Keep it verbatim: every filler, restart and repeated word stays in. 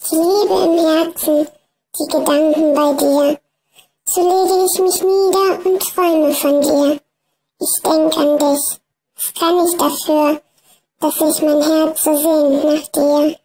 Ich lebe im Herzen, die Gedanken bei dir. So lege ich mich nieder und träume von dir. Ich denk an dich, was kann ich dafür, dass sich mein Herz so sehnt nach dir?